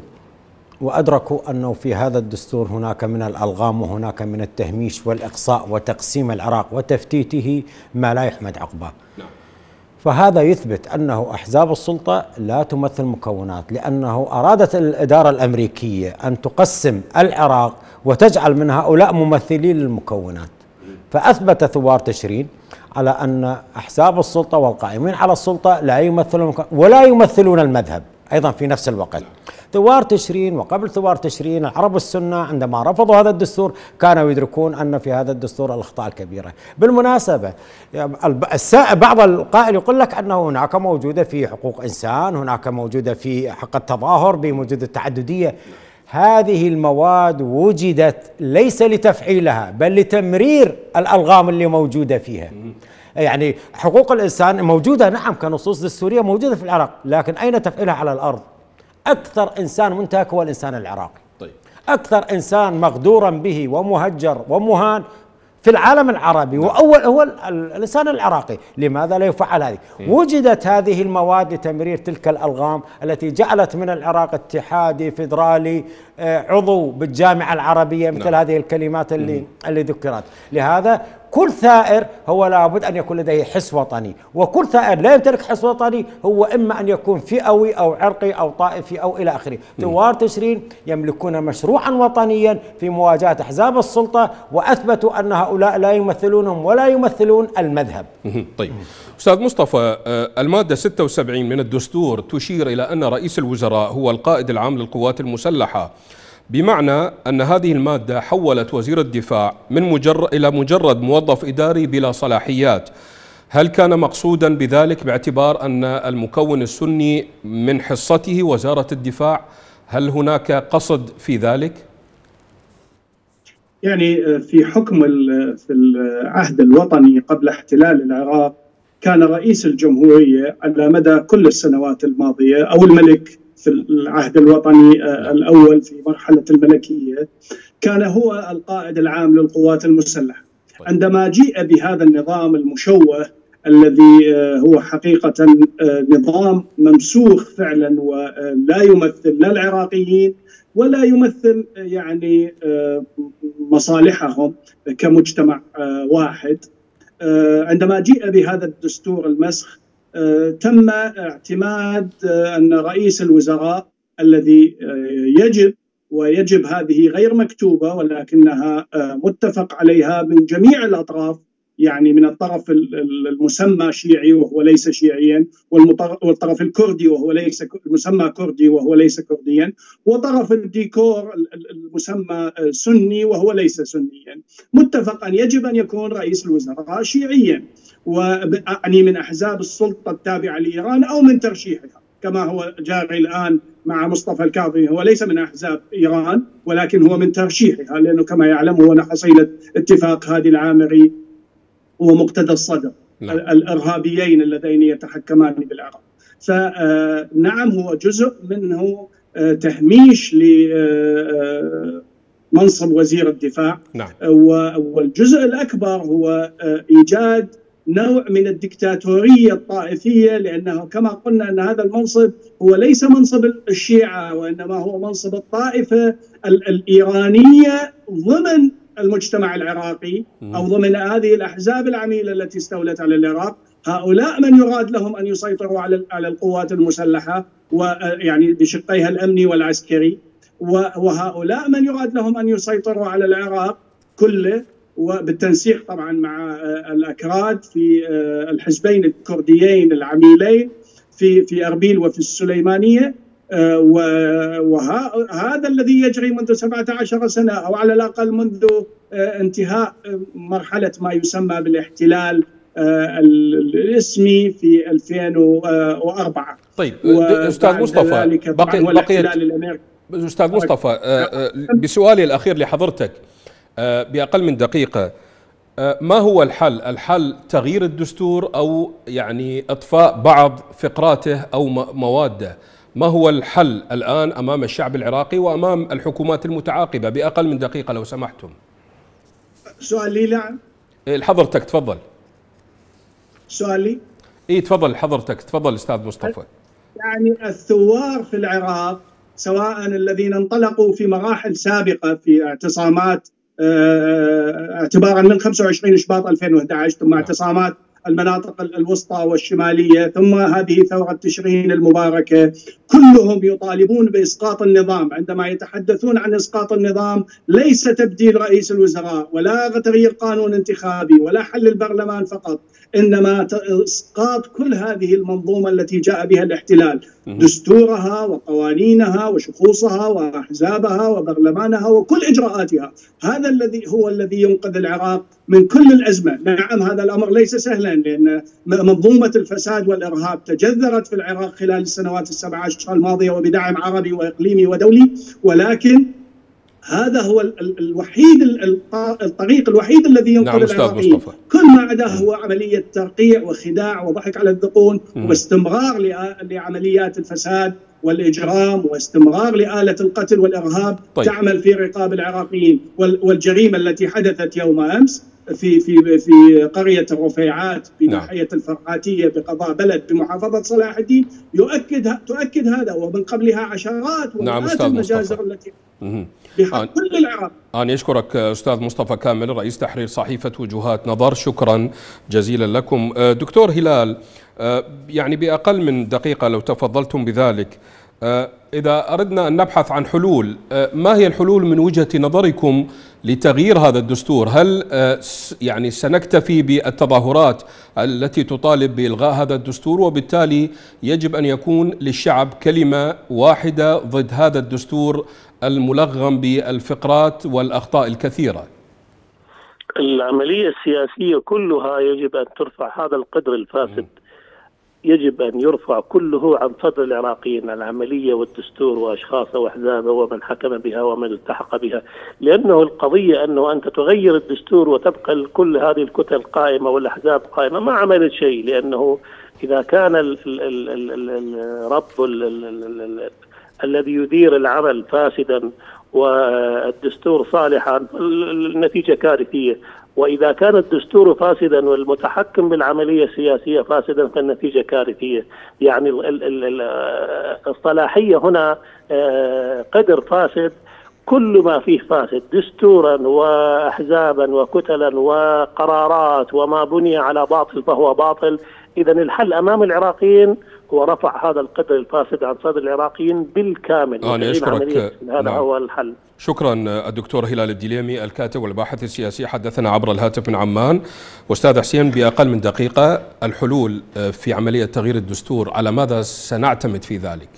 وأدركوا أنه في هذا الدستور هناك من الألغام وهناك من التهميش والإقصاء وتقسيم العراق وتفتيته ما لا يحمد عقباه. فهذا يثبت أنه أحزاب السلطة لا تمثل مكونات، لأنه أرادت الإدارة الأمريكية أن تقسم العراق وتجعل من هؤلاء ممثلين للمكونات. فأثبت ثوار تشرين على أن أحزاب السلطة والقائمين على السلطة لا يمثلون ولا يمثلون المذهب أيضا في نفس الوقت. ثوار تشرين وقبل ثوار تشرين العرب السنة عندما رفضوا هذا الدستور كانوا يدركون أن في هذا الدستور الأخطاء الكبيرة. بالمناسبة بعض القائل يقول لك أنه هناك موجودة في حقوق إنسان، هناك موجودة في حق التظاهر بموجود التعددية. هذه المواد وجدت ليس لتفعيلها بل لتمرير الألغام اللي موجودة فيها. يعني حقوق الإنسان موجودة نعم كنصوص دستورية موجودة في العراق، لكن أين تفعيلها على الأرض؟ أكثر إنسان منتهك هو الإنسان العراقي. طيب. أكثر إنسان مغدورا به ومهجر ومهان في العالم العربي نعم. وأول هو الإنسان العراقي، لماذا لا يفعل هذه؟ وجدت هذه المواد لتمرير تلك الألغام التي جعلت من العراق اتحادي فيدرالي عضو بالجامعة العربية مثل نعم. هذه الكلمات اللي مم. اللي ذكرت. لهذا كل ثائر هو لابد أن يكون لديه حس وطني، وكل ثائر لا يمتلك حس وطني هو إما أن يكون فئوي أو عرقي أو طائفي أو إلى آخره. ثوار تشرين يملكون مشروعا وطنيا في مواجهة أحزاب السلطة، وأثبتوا أن هؤلاء لا يمثلونهم ولا يمثلون المذهب. طيب أستاذ مصطفى، المادة ستة وسبعين من الدستور تشير إلى أن رئيس الوزراء هو القائد العام للقوات المسلحة، بمعنى أن هذه المادة حولت وزير الدفاع من مجرد إلى مجرد موظف إداري بلا صلاحيات. هل كان مقصودا بذلك باعتبار أن المكون السني من حصته وزارة الدفاع؟ هل هناك قصد في ذلك؟ يعني في حكم في العهد الوطني قبل احتلال العراق كان رئيس الجمهورية على مدى كل السنوات الماضية أو الملك في العهد الوطني الأول في مرحلة الملكية كان هو القائد العام للقوات المسلحة. عندما جيء بهذا النظام المشوه الذي هو حقيقة نظام ممسوخ فعلا ولا يمثل لا العراقيين ولا يمثل يعني مصالحهم كمجتمع واحد، عندما جيء بهذا الدستور المسخ تم اعتماد أن رئيس الوزراء الذي يجب ويجب هذه غير مكتوبة ولكنها متفق عليها من جميع الأطراف، يعني من الطرف المسمى شيعي وهو ليس شيعيا، والطرف الكردي وهو ليس المسمى كردي وهو ليس كرديا، وطرف الديكور المسمى سني وهو ليس سنيا، متفق أن يجب أن يكون رئيس الوزراء شيعيا، ويعني من أحزاب السلطة التابعة لإيران أو من ترشيحها، كما هو جاري الآن مع مصطفى الكاظمي. هو ليس من أحزاب إيران ولكن هو من ترشيحها، لأنه كما يعلم هو حصيلة اتفاق هادي العامري ومقتدى الصدر، لا. الإرهابيين اللذين يتحكمان بالعراق. فنعم هو جزء منه تهميش لمنصب وزير الدفاع، لا. والجزء الأكبر هو إيجاد نوع من الدكتاتورية الطائفية، لأنه كما قلنا أن هذا المنصب هو ليس منصب الشيعة، وإنما هو منصب الطائفة الإيرانية ضمن المجتمع العراقي أو ضمن هذه الأحزاب العميلة التي استولت على العراق. هؤلاء من يراد لهم أن يسيطروا على على القوات المسلحة، ويعني بشقيها الأمني والعسكري، وهؤلاء من يراد لهم أن يسيطروا على العراق كله، وبالتنسيق طبعا مع الأكراد في الحزبين الكرديين العميلين في في أربيل وفي السليمانية. وهذا الذي يجري منذ سبعة عشر سنة، أو على الأقل منذ انتهاء مرحلة ما يسمى بالاحتلال الاسمي في ألفين وأربعة. طيب أستاذ مصطفى، بقي بقيت أستاذ مصطفى بسؤالي الأخير لحضرتك بأقل من دقيقة، ما هو الحل؟ الحل تغيير الدستور أو يعني إطفاء بعض فقراته أو مواده؟ ما هو الحل الآن أمام الشعب العراقي وأمام الحكومات المتعاقبة؟ بأقل من دقيقة لو سمحتم. سؤالي لعن حضرتك تفضل. سؤالي إيه تفضل حضرتك تفضل أستاذ مصطفى. يعني الثوار في العراق، سواء الذين انطلقوا في مراحل سابقة في اعتصامات اعتبارا من خمسة وعشرين شباط ألفين وأحد عشر، ثم اعتصامات المناطق الوسطى والشمالية، ثم هذه ثورة تشرين المباركة، كلهم يطالبون بإسقاط النظام. عندما يتحدثون عن إسقاط النظام، ليس تبديل رئيس الوزراء ولا تغيير قانون انتخابي ولا حل البرلمان فقط، إنما إسقاط كل هذه المنظومة التي جاء بها الاحتلال، دستورها وقوانينها وشخوصها وأحزابها وبرلمانها وكل إجراءاتها. هذا الذي هو الذي ينقذ العراق من كل الأزمة. نعم هذا الأمر ليس سهلا، لأن منظومة الفساد والإرهاب تجذرت في العراق خلال السنوات السبع عشر الماضية، وبدعم عربي وإقليمي ودولي، ولكن هذا هو الوحيد الطريق الوحيد الذي ينقذ العراقيين. كل ما عداه هو عملية ترقيع وخداع وضحك على الذقون، واستمرار لعمليات الفساد والإجرام، واستمرار لآلة القتل والإرهاب. طيب. تعمل في رقاب العراقيين. والجريمة التي حدثت يوم أمس في في في قرية الرفيعات بناحية الفرعاتية بقضاء بلد بمحافظة صلاح الدين يؤكد تؤكد هذا، ومن قبلها عشرات ومئات المجازر التي بحق كل العراق. أنا أشكرك أستاذ مصطفى كامل رئيس تحرير صحيفة وجهات نظر، شكرا جزيلا لكم. دكتور هلال، يعني بأقل من دقيقة لو تفضلتم بذلك، إذا أردنا أن نبحث عن حلول، ما هي الحلول من وجهة نظركم لتغيير هذا الدستور؟ هل يعني سنكتفي بالتظاهرات التي تطالب بإلغاء هذا الدستور، وبالتالي يجب أن يكون للشعب كلمة واحدة ضد هذا الدستور الملغم بالفقرات والأخطاء الكثيرة؟ العملية السياسية كلها يجب أن ترفع هذا القدر الفاسد، يجب أن يرفع كله عن صدر العراقيين، العملية والدستور وأشخاصه وأحزابه ومن حكم بها ومن التحق بها، لأنه القضية أنه أنت تغير الدستور وتبقى كل هذه الكتل قائمة والأحزاب قائمة، ما عملت شيء، لأنه إذا كان الرب الذي يدير العمل فاسدا والدستور صالحا النتيجة كارثية، وإذا كان الدستور فاسدا والمتحكم بالعملية السياسية فاسدا فالنتيجة كارثية. يعني الصلاحية هنا قدر فاسد كل ما فيه فاسد دستورا وأحزابا وكتلا وقرارات وما بني على باطل فهو باطل. إذا الحل أمام العراقيين هو رفع هذا القدر الفاسد عن صدر العراقيين بالكامل. أنا أشكرك. هذا نعم. هو الحل. شكرا الدكتور هلال الدليمي الكاتب والباحث السياسي، حدثنا عبر الهاتف من عمان. واستاذ حسين، بأقل من دقيقة، الحلول في عملية تغيير الدستور على ماذا سنعتمد في ذلك؟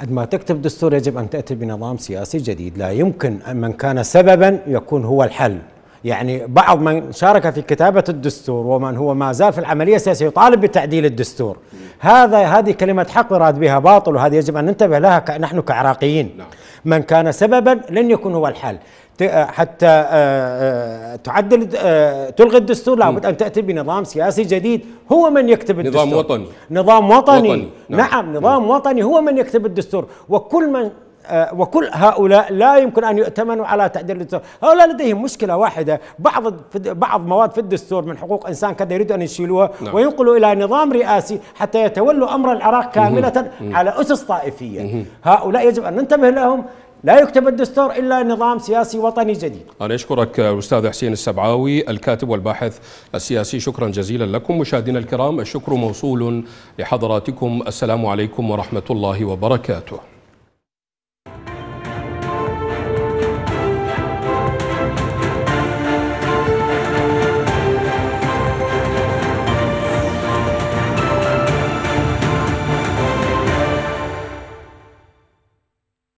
عندما تكتب دستور يجب أن تأتي بنظام سياسي جديد، لا يمكن أن من كان سببا يكون هو الحل. يعني بعض من شارك في كتابة الدستور ومن هو ما زال في العملية السياسية يطالب بتعديل الدستور، هذا هذه كلمة حق وراد بها باطل، وهذه يجب أن ننتبه لها نحن كعراقيين. من كان سببا لن يكون هو الحل. حتى تعدل تلغي الدستور لابد أن تأتي بنظام سياسي جديد هو من يكتب الدستور. نظام وطني. نظام وطني, وطني. نعم. نعم نظام وطني هو من يكتب الدستور، وكل من وكل هؤلاء لا يمكن أن يؤتمنوا على تعديل الدستور. هؤلاء لديهم مشكلة واحدة، بعض بعض مواد في الدستور من حقوق إنسان كذا يريدوا أن يشيلوها نعم. وينقلوا إلى نظام رئاسي حتى يتولوا أمر العراق كاملة مه. على أسس طائفية. مه. هؤلاء يجب أن ننتبه لهم، لا يكتب الدستور إلا نظام سياسي وطني جديد. أنا أشكرك الأستاذ حسين السبعاوي الكاتب والباحث السياسي، شكرا جزيلا لكم. مشاهدينا الكرام، الشكر موصول لحضراتكم، السلام عليكم ورحمة الله وبركاته.